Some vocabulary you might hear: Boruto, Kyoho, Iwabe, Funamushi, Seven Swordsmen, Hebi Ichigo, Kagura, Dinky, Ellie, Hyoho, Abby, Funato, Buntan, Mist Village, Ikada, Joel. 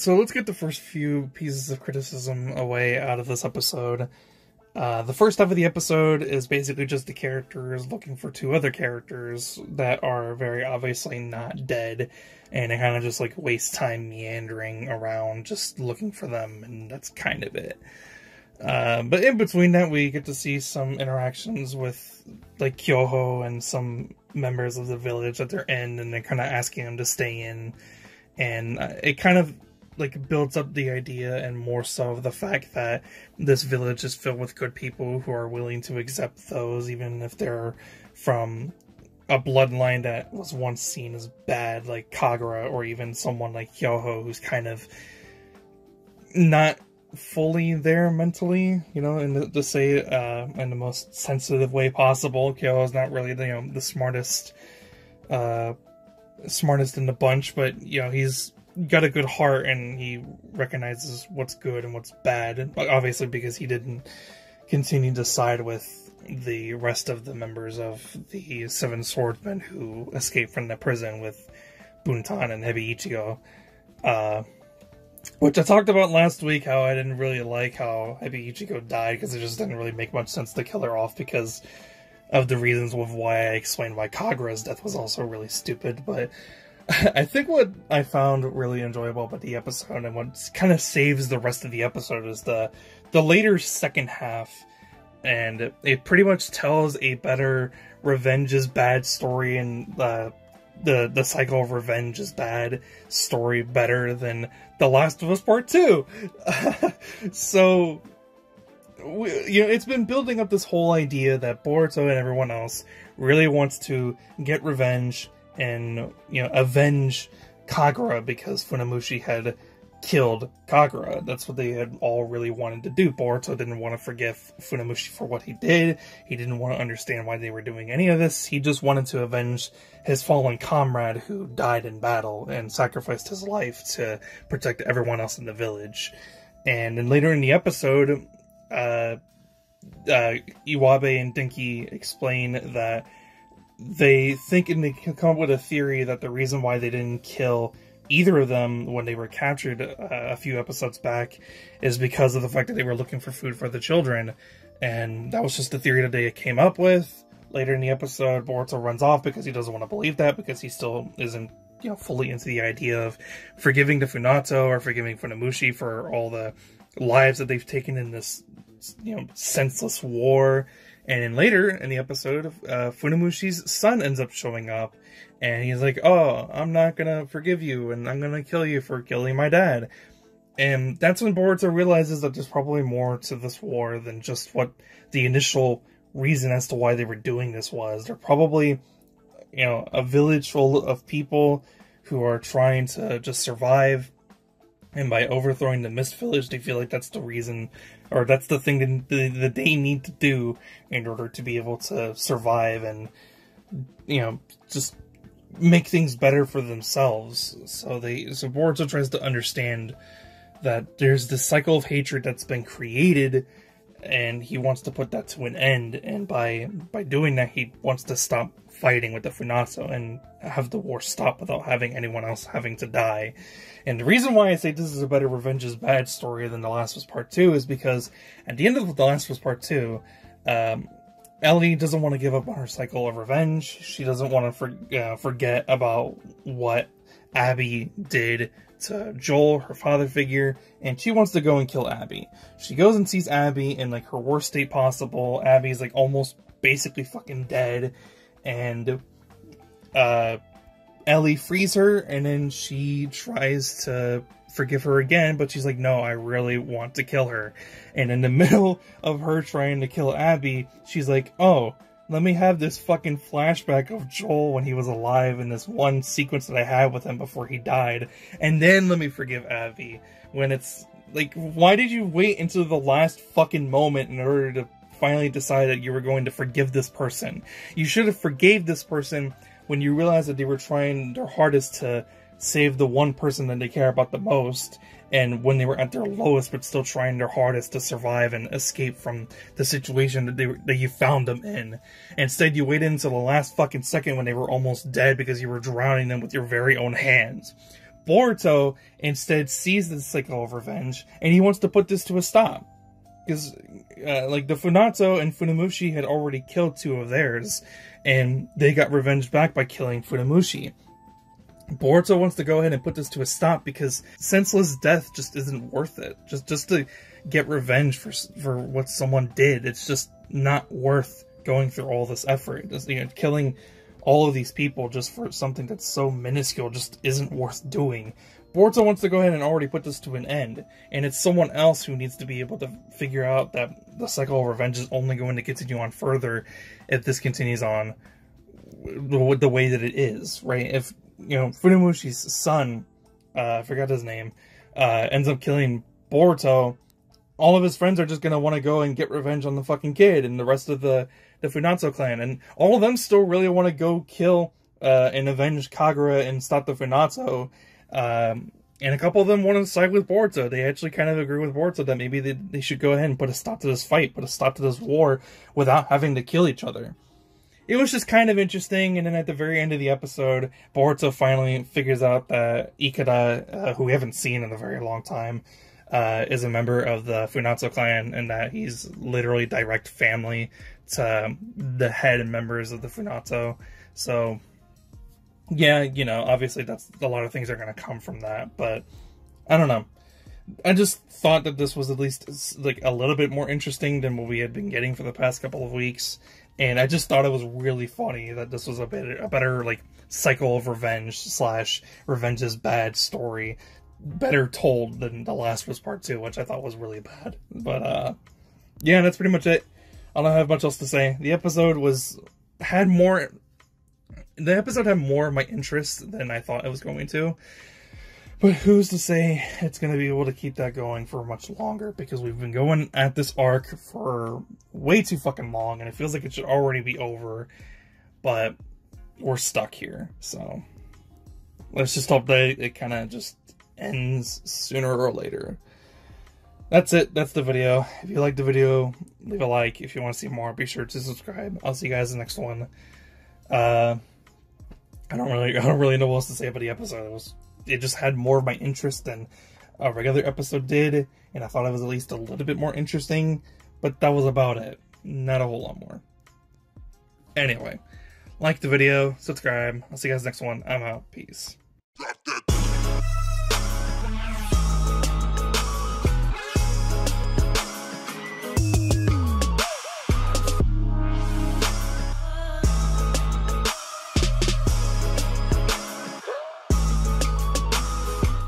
so let's get the first few pieces of criticism away out of this episode. The first half of the episode is basically just the characters looking for two other characters that are very obviously not dead, and it kind of just, like, wastes time meandering around just looking for them, and that's kind of it. But in between that, we get to see some interactions with, like, Kyoho and some members of the village that they're in, and they're kind of asking them to stay in, and it kind of, like, builds up the idea, and more so the fact that this village is filled with good people who are willing to accept those, even if they're from a bloodline that was once seen as bad, like Kagura, or even someone like Hyoho, who's kind of not fully there mentally, you know, and to say in the most sensitive way possible, Kyoho's not really the, you know, the smartest in the bunch, but, you know, he's got a good heart, and he recognizes what's good and what's bad, obviously, because he didn't continue to side with the rest of the members of the Seven Swordsmen who escaped from the prison with Buntan and Hebi Ichigo, which I talked about last week, how I didn't really like how Hebi Ichigo died, because it just didn't really make much sense to kill her off because of the reasons of why I explained why Kagura's death was also really stupid. But I think what I found really enjoyable about the episode, and what kind of saves the rest of the episode, is the later second half, and it pretty much tells a better revenge is bad story, and the cycle of revenge is bad story better than The Last of Us Part 2. So, you know, it's been building up this whole idea that Boruto and everyone else really wants to get revenge and, you know, avenge Kagura because Funamushi had killed Kagura. That's what they had all really wanted to do. Boruto didn't want to forgive Funamushi for what he did. He didn't want to understand why they were doing any of this. He just wanted to avenge his fallen comrade who died in battle and sacrificed his life to protect everyone else in the village. And then later in the episode, Iwabe and Dinky explain that they think, and they can come up with a theory, that the reason why they didn't kill either of them when they were captured a few episodes back is because of the fact that they were looking for food for the children, and that was just the theory that they came up with. Later in the episode, Boruto runs off because he doesn't want to believe that, because he still isn't, you know, fully into the idea of forgiving the Funato or forgiving Funamushi for all the lives that they've taken in this, you know, senseless war. And then later in the episode, Funamushi's son ends up showing up, and he's like, oh, I'm not gonna forgive you, and I'm gonna kill you for killing my dad. And that's when Boruto realizes that there's probably more to this war than just what the initial reason as to why they were doing this was. They're probably, you know, a village full of people who are trying to just survive, and by overthrowing the Mist Village, they feel like that's the reason, or that's the thing that they need to do in order to be able to survive and, you know, just make things better for themselves. So Boruto tries to understand that there's this cycle of hatred that's been created, and he wants to put that to an end, and by doing that, he wants to stop fighting with the Funato and have the war stop without having anyone else having to die. And the reason why I say this is a better revenge is bad story than The Last of Us Part 2 is because at the end of The Last of Us Part 2, Ellie doesn't want to give up on her cycle of revenge. She doesn't want to forget about what Abby did to Joel, her father figure, and she wants to go and kill Abby. She goes and sees Abby in, like, her worst state possible. Abby's, like, almost basically fucking dead, and Ellie frees her, and then she tries to forgive her again, but she's like, no, I really want to kill her. And in the middle of her trying to kill Abby, she's like, oh, let me have this fucking flashback of Joel when he was alive in this one sequence that I had with him before he died, and then let me forgive Abby. When it's like, why did you wait until the last fucking moment in order to finally decide that you were going to forgive this person? You should have forgave this person when you realized that they were trying their hardest to save the one person that they care about the most, and when they were at their lowest but still trying their hardest to survive and escape from the situation that you found them in. Instead, you waited until the last fucking second when they were almost dead because you were drowning them with your very own hands. Boruto instead sees this cycle of revenge, and he wants to put this to a stop. Because, like, the Funato and Funamushi had already killed two of theirs, and they got revenge back by killing Funamushi. Boruto wants to go ahead and put this to a stop because senseless death just isn't worth it. Just to get revenge for what someone did, it's just not worth going through all this effort. Just, you know, killing all of these people just for something that's so minuscule just isn't worth doing. Boruto wants to go ahead and already put this to an end, and it's someone else who needs to be able to figure out that the cycle of revenge is only going to continue on further if this continues on the way that it is, right? If, you know, Funamushi's son, I forgot his name, ends up killing Boruto, all of his friends are just going to want to go and get revenge on the fucking kid and the rest of the Funato clan, and all of them still really want to go kill and avenge Kagura and stop the Funato. And a couple of them want to side with Boruto. They actually kind of agree with Boruto that maybe they should go ahead and put a stop to this fight, put a stop to this war without having to kill each other. It was just kind of interesting, and then at the very end of the episode, Boruto finally figures out that Ikada, who we haven't seen in a very long time, is a member of the Funato clan, and that he's literally direct family to the head and members of the Funato. So, yeah, you know, obviously that's a lot of things are going to come from that, but I don't know. I just thought that this was at least like a little bit more interesting than what we had been getting for the past couple of weeks, and I just thought it was really funny that this was a better like cycle of revenge slash revenge is bad story, better told than The Last of Us Part 2, which I thought was really bad. But yeah, that's pretty much it. I don't have much else to say. The episode had more of my interest than I thought it was going to. But who's to say it's going to be able to keep that going for much longer, because we've been going at this arc for way too fucking long, and it feels like it should already be over, but we're stuck here. So let's just hope that it kind of just ends sooner or later. That's it. That's the video. If you liked the video, leave a like. If you want to see more, be sure to subscribe. I'll see you guys in the next one. I don't really know what else to say about the episode. It just had more of my interest than a regular episode did, and I thought it was at least a little bit more interesting, but that was about it. Not a whole lot more. Anyway, like the video, subscribe. I'll see you guys next one. I'm out. Peace.